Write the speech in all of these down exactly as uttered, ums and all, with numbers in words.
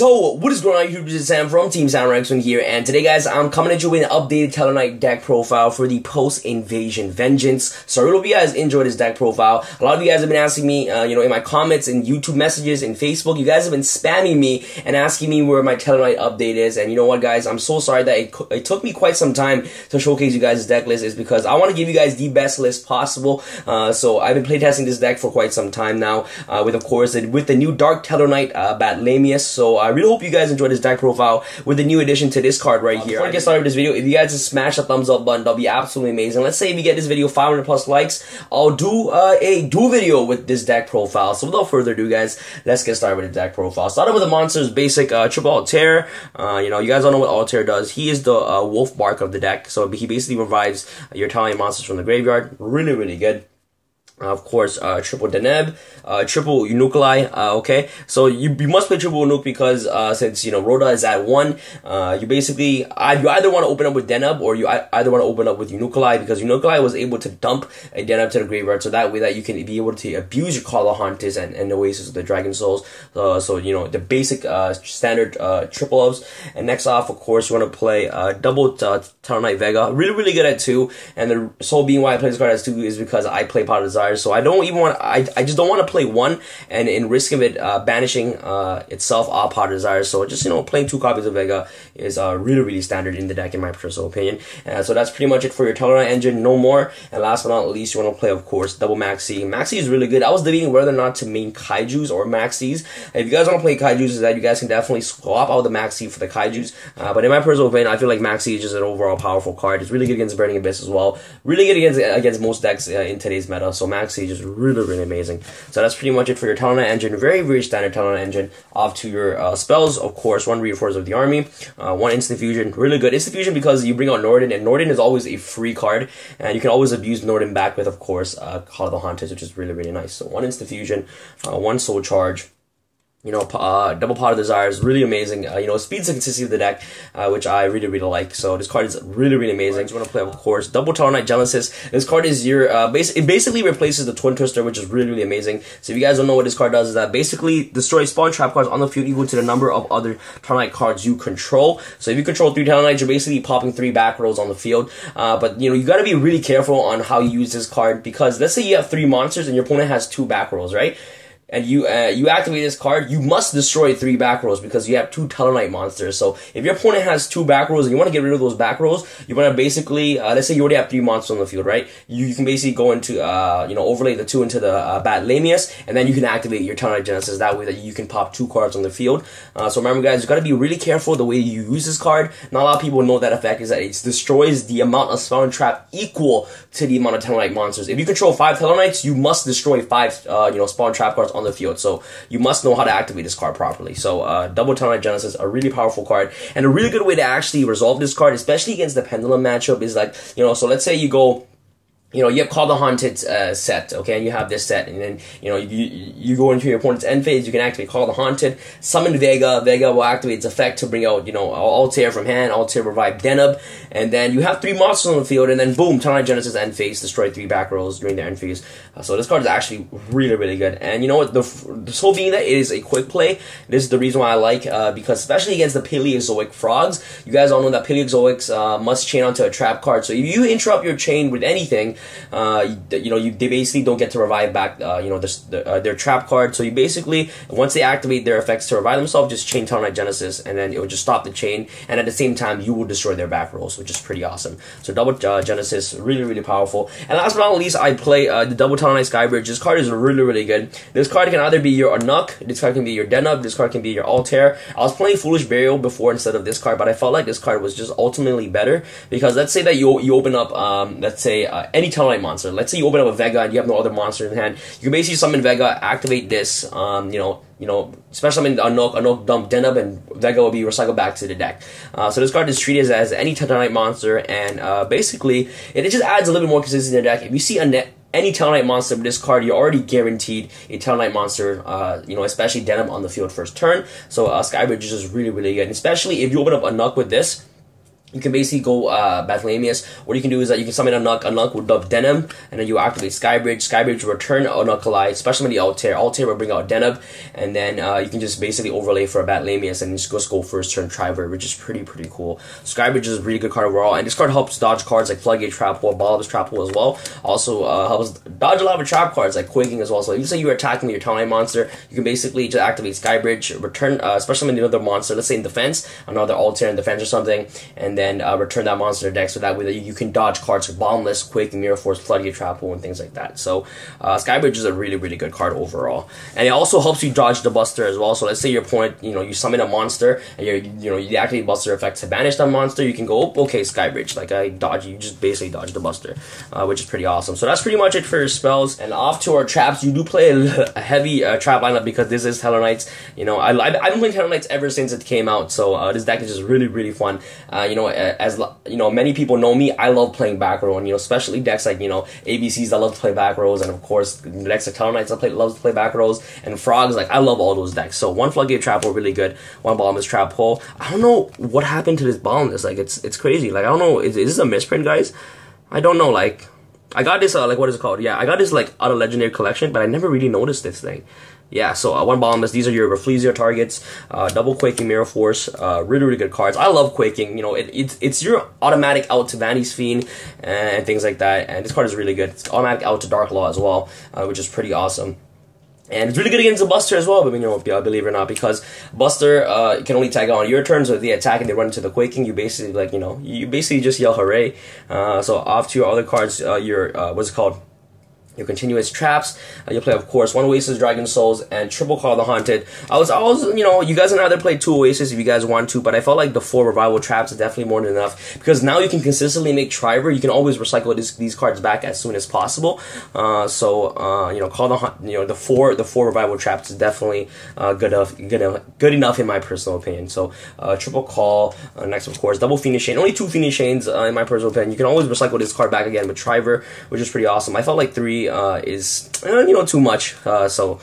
So, what is going on YouTube? This is Sam from Team SamRexman here, and today guys, I'm coming at you with an updated Tellarknight deck profile for the post-Invasion Vengeance. So I really hope you guys enjoyed this deck profile. A lot of you guys have been asking me, uh, you know, in my comments, in YouTube messages, in Facebook, you guys have been spamming me and asking me where my Tellarknight update is, and you know what guys, I'm so sorry that it, it took me quite some time to showcase you guys' deck list, is because I want to give you guys the best list possible. Uh, so I've been playtesting this deck for quite some time now, uh, with of course, with the new Darktellarknight, uh, Batlamyus, so I really hope you guys enjoyed this deck profile with the new addition to this card right uh, here. Before I get started with this video, if you guys just smash the thumbs up button, that'll be absolutely amazing. Let's say if you get this video five hundred plus likes, I'll do uh, a do video with this deck profile. So without further ado, guys, let's get started with the deck profile. Started with the monster's basic uh, triple Altair. Uh, you know, you guys all know what Altair does. He is the uh, wolf bark of the deck, so he basically revives your Italian monsters from the graveyard. Really, really good. Uh, of course, uh, triple Deneb, uh, triple Unukalhai, uh, okay? So you, you must play triple Unuk because, uh, since, you know, Rhoda is at one, uh, you basically, I, you either want to open up with Deneb or you I, either want to open up with Unukalhai, because Unukalhai was able to dump a Deneb to the graveyard, so that way that you can be able to abuse your Call of Haunted and, and Oasis of the Dragon Souls. Uh, so, you know, the basic, uh, standard, uh, triple ups. And next off, of course, you want to play, uh, double, uh, Tellarknight Vega. Really, really good at two. And the sole being why I play this card as two is because I play Pot of Desires. So I don't even want. I I just don't want to play one and in risk of it uh, banishing uh, itself off Pot of Desires. So just, you know, playing two copies of Vega is uh, really really standard in the deck in my personal opinion. Uh, so that's pretty much it for your Tellarknight engine, no more. And last but not least, you want to play of course double Maxx C. Maxx C is really good. I was debating whether or not to main Kaijus or Maxx C's. If you guys want to play Kaijus, is that you guys can definitely swap out the Maxx C for the Kaijus. Uh, but in my personal opinion, I feel like Maxx C is just an overall powerful card. It's really good against Burning Abyss as well. Really good against against most decks uh, in today's meta. So Maxx C is really, really amazing. So that's pretty much it for your Tellarknight engine. Very, very standard Tellarknight engine. Off to your uh, spells, of course, one Reinforcements of the Army, uh, one Instant Fusion. Really good Instant Fusion because you bring out Norden, and Norden is always a free card, and you can always abuse Norden back with, of course, uh, Call of the Haunted, which is really, really nice. So one Instant Fusion, uh, one Soul Charge. You know, uh, double Pot of Desires, really amazing. Uh, you know, speeds the consistency of the deck, uh, which I really, really like. So this card is really, really amazing. I just want to play, of course, double Tellarknight Genesis. This card is your, uh, base it basically replaces the Twin Twister, which is really, really amazing. So if you guys don't know what this card does, is that basically destroys spawn trap cards on the field equal to the number of other Tellarknight cards you control. So if you control three Tellarknights, you're basically popping three back rows on the field. Uh, but, you know, you got to be really careful on how you use this card, because let's say you have three monsters and your opponent has two back rows, right? And you uh, you activate this card, you must destroy three back rows because you have two Tellarknight monsters. So if your opponent has two back rows and you want to get rid of those back rows, you want to basically, uh, let's say you already have three monsters on the field, right? You, you can basically go into, uh, you know, overlay the two into the uh, Batlamyus, and then you can activate your Tellarknight Genesis. That way that you can pop two cards on the field. Uh, so remember guys, you got to be really careful the way you use this card. Not a lot of people know that effect is that it destroys the amount of spawn trap equal to the amount of Tellarknight monsters. If you control five Tellarknights, you must destroy five, uh, you know, spawn trap cards on the field, so you must know how to activate this card properly. So uh, double Tellarknight Genesis, a really powerful card, and a really good way to actually resolve this card, especially against the Pendulum matchup, is like, you know, so let's say you go, you know, you have Call the Haunted uh, set, okay, and you have this set, and then, you know, you you go into your opponent's end phase, you can activate Call the Haunted, summon Vega, Vega will activate its effect to bring out, you know, Altair from hand, Altair revive Deneb, and then you have three monsters on the field, and then boom, Tellarknight Genesis end phase, destroy three back rolls during the end phase. Uh, so this card is actually really, really good, and you know what, the, the sole being that it is a quick play, this is the reason why I like, uh, because especially against the Paleozoic Frogs, you guys all know that Paleozoics uh, must chain onto a trap card, so if you interrupt your chain with anything, Uh, you, you know, you, they basically don't get to revive back, uh, you know, this, the, uh, their trap card. So you basically, once they activate their effects to revive themselves, just chain Tellarknight Genesis, and then it will just stop the chain. And at the same time, you will destroy their back rolls, which is pretty awesome. So double uh, Genesis, really, really powerful. And last but not least, I play uh, the double Tellarknight Skybridge. This card is really, really good. This card can either be your Unuk, this card can be your Deneb, this card can be your Altair. I was playing Foolish Burial before instead of this card, but I felt like this card was just ultimately better because let's say that you you open up, um, let's say uh, any Tellarknight monster. Let's say you open up a Vega and you have no other monster in hand. You can basically summon Vega, activate this, um, you know, you know, special summon Unuk, Unuk dump Deneb, and Vega will be recycled back to the deck. Uh, so this card is treated as, as any Tellarknight monster, and uh, basically, it, it just adds a little bit more consistency to the deck. If you see a net any Tellarknight monster with this card, you're already guaranteed a Tellarknight monster, uh, you know, especially Deneb on the field first turn. So uh, Skybridge is just really, really good, and especially if you open up Unuk with this, You can basically go uh, Batlamyus. What you can do is that you can summon Anuk. Anuk will dub Deneb, and then you activate Skybridge. Skybridge will return Unukalhai, especially when the Altair. Altair will bring out Deneb, and then uh, you can just basically overlay for a Batlamyus and just go, just go first turn Triverr, which is pretty, pretty cool. Skybridge is a really good card overall, and this card helps dodge cards like Floodgate Trap Hole, Balab's Trap Hole as well. Also uh, helps dodge a lot of trap cards like Quaking as well. So if you say you're attacking your Tellarknight monster, you can basically just activate Skybridge, return, uh, especially when another monster, let's say in defense, another Altair in defense or something, and then uh, return that monster to deck, so that way that you can dodge cards like Bombless, Quaking Mirror Force, Floodgate Trap Hole, and things like that. So uh, Skybridge is a really, really good card overall, and it also helps you dodge the Buster as well. So let's say your opponent, you know, you summon a monster and you're, you know, you activate Buster effect to banish that monster. You can go, oh, okay, Skybridge, like I dodge, you just basically dodge the Buster, uh, which is pretty awesome. So that's pretty much it for your spells, and off to our traps. You do play a, a heavy uh, trap lineup because this is Tellarknights. You know, I I've been playing Tellarknights ever since it came out, so uh, this deck is just really, really fun. Uh, you know, as you know, many people know me, I love playing back row, and you know, especially decks like, you know, A B Cs, I love to play back rows, and of course decks like Tellarknights, I play love to play back rows, and Frogs, like I love all those decks. So one Floodgate Trap Hole, really good. One Batlamyus Trap Hole. I don't know what happened to this Batlamyus, like it's it's crazy. Like I don't know, is, is this a misprint, guys? I don't know. Like I got this, uh, like what is it called? Yeah, I got this like out of Legendary Collection, but I never really noticed this thing. Yeah, so uh, one Batlamyus. These are your Rafflesia targets. Uh, double Quaking Mirror Force. Uh, really, really good cards. I love Quaking. You know, it, it's it's your automatic out to Vanity's Fiend and things like that. And this card is really good. It's automatic out to Dark Law as well, uh, which is pretty awesome. And it's really good against the Buster as well, but you know, believe it or not, because Buster uh, can only tag out on your turns, so if they attack and they run into the Quaking, you basically like you know, you basically just yell hooray. Uh, so off to your other cards, uh, your uh, what's it called? Your continuous traps. Uh, you'll play, of course, one Oasis of Dragon Souls and triple Call of the Haunted. I was always, you know, you guys can either play two Oasis if you guys want to, but I felt like the four Revival Traps is definitely more than enough, because now you can consistently make Triverr. You can always recycle this, these cards back as soon as possible. Uh, so, uh, you know, Call of the, you know, the four, the four Revival Traps is definitely uh, good enough, good enough, good enough in my personal opinion. So, uh, triple Call. Uh, next, of course, double Phoenix Chain. Only two Phoenix Chains uh, in my personal opinion. You can always recycle this card back again with Triverr, which is pretty awesome. I felt like three. Uh, is uh, you know, too much. Uh, so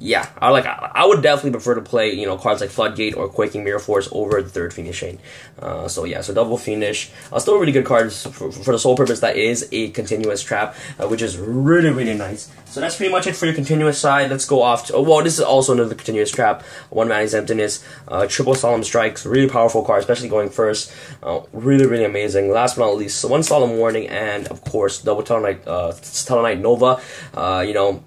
yeah, I like I, I would definitely prefer to play, you know, cards like Floodgate or Quaking Mirror Force over the third Phoenix Chain. Uh, so yeah, so double Phoenix, uh, still really good cards for, for the sole purpose that is a continuous trap, uh, which is really, really nice. So that's pretty much it for your continuous side. Let's go off to, oh, well, this is also another continuous trap. One Vanity's Emptiness, uh, triple Solemn Strikes, really powerful card, especially going first. Uh, really, really amazing. Last but not least, so one Solemn Warning, and of course, double Tellarknight, uh, Tellarknight Nova. Uh, you know,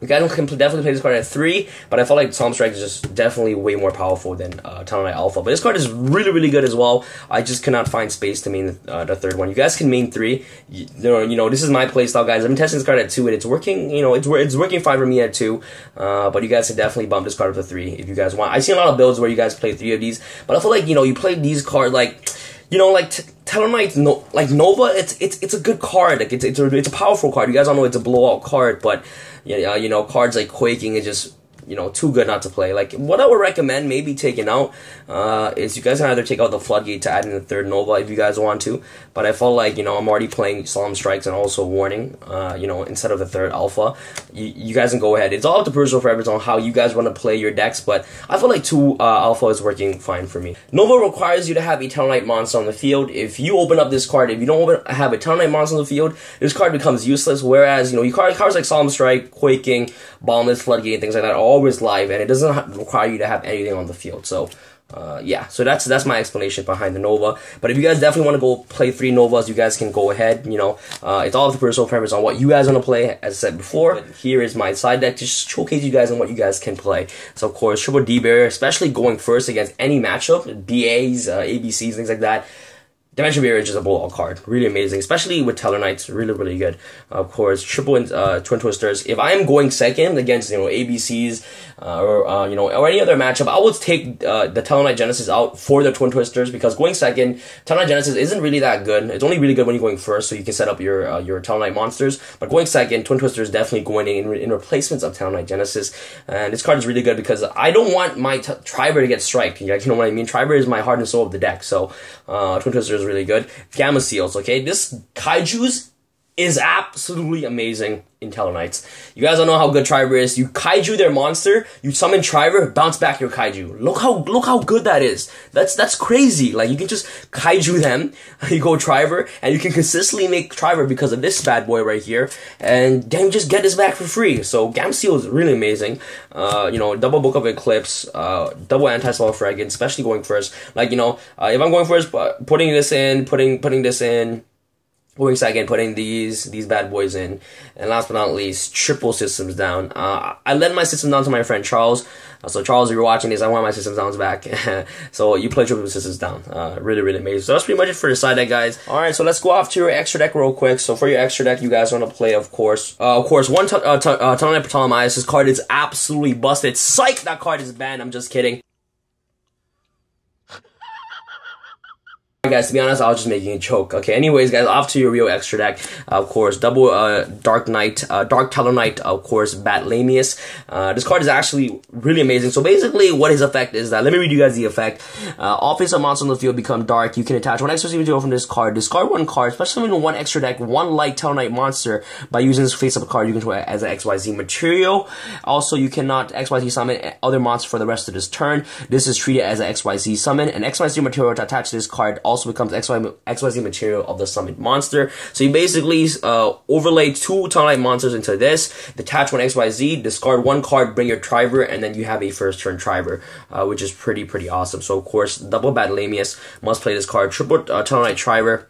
you guys can definitely play this card at three, but I felt like Solemn Strike is just definitely way more powerful than uh, Tellarknight Alpha. But this card is really, really good as well. I just cannot find space to main the, uh, the third one. You guys can main three. You, you know, this is my playstyle, guys. I've been testing this card at two, and it's working. You know, it's it's working fine for me at two. Uh, but you guys can definitely bump this card up to three if you guys want. I see a lot of builds where you guys play three of these, but I feel like, you know, you play these cards like, you know, like Tellarknight, no, like Nova. It's it's it's a good card. Like it's it's a, it's a powerful card. You guys all know it's a blowout card, but. Yeah, you know, cards like Quaking is just, you know, too good not to play. Like, what I would recommend maybe taking out uh, is you guys can either take out the Floodgate to add in the third Nova if you guys want to. But I felt like, you know, I'm already playing Solemn Strikes and also Warning, uh, you know, instead of the third Alpha. You, you guys can go ahead. It's all up to personal preference on how you guys want to play your decks, but I feel like two uh, Alpha is working fine for me. Nova requires you to have a Tellarknight monster on the field. If you open up this card, if you don't open, have a Tellarknight monster on the field, this card becomes useless, whereas, you know, your card, cards like Solemn Strike, Quaking, Bombless, Floodgate, and things like that are always live, and it doesn't require you to have anything on the field. So uh, yeah, so that's that's my explanation behind the Nova. But if you guys definitely want to go play three Novas, you guys can go ahead. You know, uh, it's all the personal preference on what you guys want to play. As I said before, here is my side deck to just showcase you guys on what you guys can play. So of course, triple D Barrier, especially going first against any matchup, B As, uh, A B Cs, things like that. Dimension Barrier is just a blowout card. Really amazing, especially with Tellarknights. Really, really good. Of course, triple uh, Twin Twisters. If I'm going second against, you know, A B Cs uh, or, uh, you know, or any other matchup, I would take uh, the Tellarknight Genesis out for the Twin Twisters, because going second, Tellarknight Genesis isn't really that good. It's only really good when you're going first, so you can set up your uh, your Tellarknight monsters. But going second, Twin Twisters definitely going in, in replacements of Tellarknight Genesis. And this card is really good because I don't want my Triverr to get striked. You know what I mean? Triverr is my heart and soul of the deck, so uh, Twin Twisters really good. Gamma Seals, okay? This Kaiju's is absolutely amazing in Tellarknights. You guys don't know how good Triverr is. You kaiju their monster, you summon Triverr, bounce back your kaiju. Look how look how good that is. That's that's crazy. Like, you can just kaiju them, you go Triverr, and you can consistently make Triverr because of this bad boy right here, and then you just get this back for free. So Gamseal is really amazing. Uh, you know, double Book of Eclipse, uh, double Anti-Spell Fragment, especially going first. Like, you know, uh, if I'm going first, putting this in, putting putting this in. Going second, putting these these bad boys in, and last but not least, triple Systems Down. Uh, I lend my Systems Down to my friend Charles. Uh, so Charles, if you're watching this, I want my Systems Downs back. So you play triple Systems Down. Uh, really, really amazing. So that's pretty much it for the side deck, guys. All right, so let's go off to your extra deck real quick. So for your extra deck, you guys want to play, of course, uh, of course, one Tellarknight uh, uh, Ptolemaios. This card is absolutely busted. Psych, that card is banned. I'm just kidding. Guys, to be honest, I was just making a joke. Okay, anyways, guys, off to your real extra deck. Uh, of course, double uh, Darktellarknight, uh, Darktellarknight, of course, Batlamyus. Uh, this card is actually really amazing. So basically, what his effect is that, let me read you guys the effect. Uh, all face-up monsters on the field become dark. You can attach one extra C V two from this card. Discard one card, especially in one extra deck, one light Tellarknight monster. By using this face-up card, you can control it as an X Y Z material. Also, you cannot X Y Z summon other monsters for the rest of this turn. This is treated as an X Y Z summon. An X Y Z material to attach to this card also also becomes X Y Z material of the summoned monster. So you basically uh, overlay two Tellarknight monsters into this, detach one X Y Z, discard one card, bring your Triverr, and then you have a first turn Triverr, uh, which is pretty, pretty awesome. So of course, double Batlamyus, must play this card, triple uh, Tellarknight Triverr,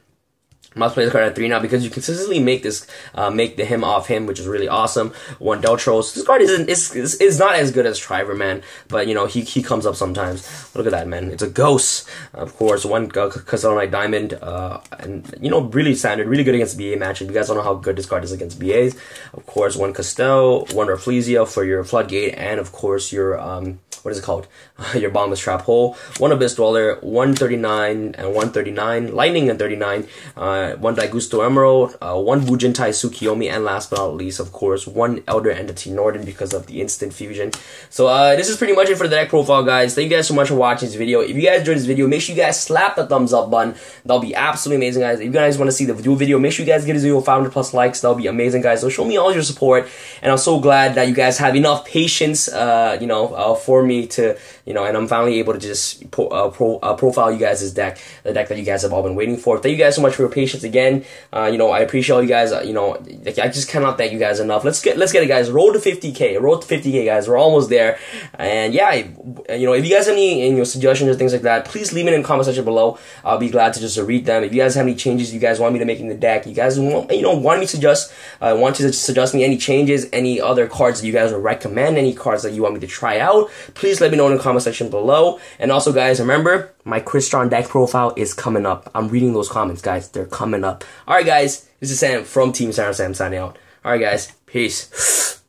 must play this card at three now because you consistently make this, uh, make the him off him, which is really awesome. One Deltros. This card isn't, is, is not as good as Triverr, man, but you know, he, he comes up sometimes. Look at that, man. It's a ghost. Of course, one uh, Castellanite Diamond, uh, and you know, really standard, really good against B A matches. You guys don't know how good this card is against B As. Of course, one Castell, one Rafflesia for your Floodgate, and of course, your, um, what is it called? Uh, your Bombus Trap Hole, one Abyss Dweller, one thirty-nine and one thirty-nine, Lightning and thirty-nine, uh, one Daigusto Emerald, uh, one Bujintai Tsukiyomi, and last but not least, of course, one Elder Entity Norden because of the Instant Fusion. So uh, this is pretty much it for the deck profile, guys. Thank you guys so much for watching this video. If you guys enjoyed this video, make sure you guys slap the thumbs up button. That'll be absolutely amazing, guys. If you guys want to see the dual video, make sure you guys give this video five hundred plus likes. That'll be amazing, guys. So show me all your support, and I'm so glad that you guys have enough patience, uh, you know, uh, for me to, you know, and I'm finally able to just pro, uh, pro, uh, profile you guys' deck, the deck that you guys have all been waiting for. Thank you guys so much for your patience again. Uh, you know, I appreciate all you guys. Uh, you know, I just cannot thank you guys enough. Let's get, let's get it, guys. Roll to fifty K. Roll to fifty K, guys. We're almost there. And yeah, you know, if you guys have any, you know, suggestions or things like that, please leave it in the comment section below. I'll be glad to just read them. If you guys have any changes you guys want me to make in the deck, you guys want, you know, want me to suggest, uh, want you to suggest me any changes, any other cards that you guys would recommend, any cards that you want me to try out, please let me know in the comment section below. And also, guys, remember, my Crystron deck profile is coming up. I'm reading those comments, guys. They're coming up. All right, guys, this is Sam from Team SamRexman signing out. All right, guys, peace.